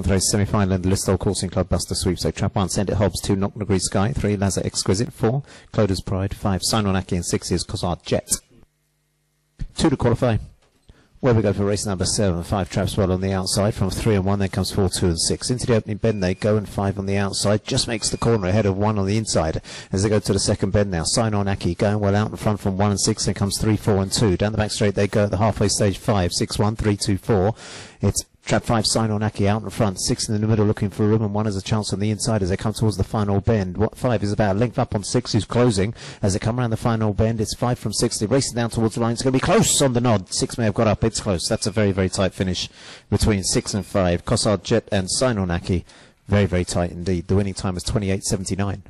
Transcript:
In today's semi-final in the Listowel Coursing Club Buster Sweep, so Trap 1, Send It Hobbs, 2, Knocknacree Sky, 3, Lassa Exquisite, 4, Clodaghs Pride, 5, Sign On Aki, and 6 is Cosa Jet. 2 to qualify. Where we go for race number 7, 5 traps well on the outside from 3 and 1, then comes 4, 2 and 6. Into the opening bend they go and 5 on the outside, just makes the corner ahead of 1 on the inside as they go to the second bend now. Sign On Aki going well out in front from 1 and 6, then comes 3, 4 and 2. Down the back straight they go at the halfway stage 5, 6, 1, 3, 2, 4. It's Trap 5, Sign On Aki out in front, 6 in the middle looking for room, and 1 has a chance on the inside as they come towards the final bend. What 5 is about a length up on 6 who's closing as they come around the final bend. It's 5 from 6, they're racing down towards the line, it's going to be close on the nod. 6 may have got up, it's close. That's a very, very tight finish between 6 and 5. Cosa Jet and Sign On Aki, very, very tight indeed. The winning time is 28.79.